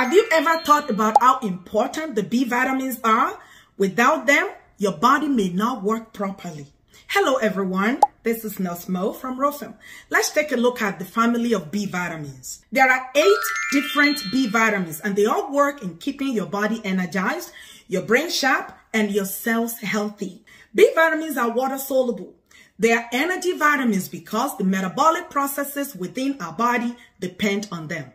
Have you ever thought about how important the B vitamins are? Without them, your body may not work properly. Hello everyone, this is Nurse Mo from Rophem. Let's take a look at the family of B vitamins. There are 8 different B vitamins and they all work in keeping your body energized, your brain sharp, and your cells healthy. B vitamins are water soluble. They are energy vitamins because the metabolic processes within our body depend on them.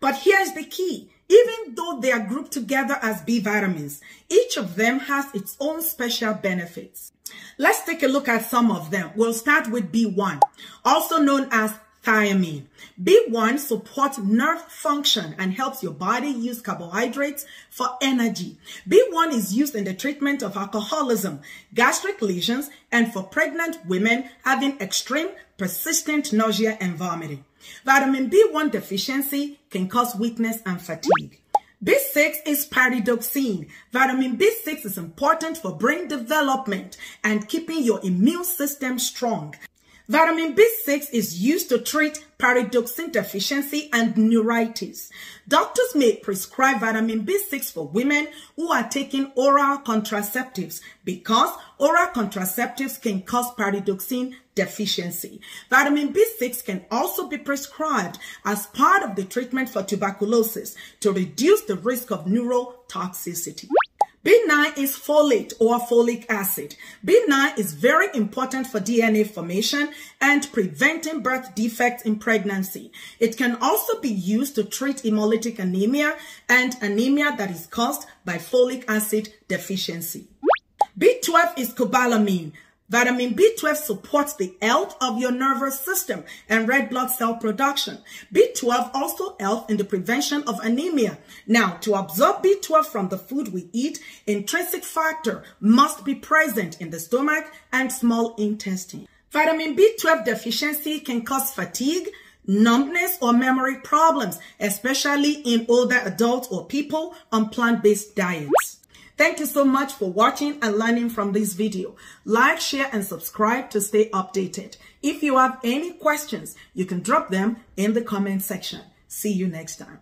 But here's the key. Even though they are grouped together as B vitamins, each of them has its own special benefits. Let's take a look at some of them. We'll start with B1, also known as thiamine. B1 supports nerve function and helps your body use carbohydrates for energy. B1 is used in the treatment of alcoholism, gastric lesions, and for pregnant women having extreme, persistent nausea and vomiting. Vitamin B1 deficiency can cause weakness and fatigue. B6 is pyridoxine. Vitamin B6 is important for brain development and keeping your immune system strong. Vitamin B6 is used to treat pyridoxine deficiency and neuritis. Doctors may prescribe vitamin B6 for women who are taking oral contraceptives because oral contraceptives can cause pyridoxine deficiency. Vitamin B6 can also be prescribed as part of the treatment for tuberculosis to reduce the risk of neurotoxicity. B9 is folate or folic acid. B9 is very important for DNA formation and preventing birth defects in pregnancy. It can also be used to treat hemolytic anemia and anemia that is caused by folic acid deficiency. B12 is cobalamin. Vitamin B12 supports the health of your nervous system and red blood cell production. B12 also helps in the prevention of anemia. Now, to absorb B12 from the food we eat, intrinsic factor must be present in the stomach and small intestine. Vitamin B12 deficiency can cause fatigue, numbness, or memory problems, especially in older adults or people on plant-based diets. Thank you so much for watching and learning from this video. Like, share, and subscribe to stay updated. If you have any questions, you can drop them in the comment section. See you next time.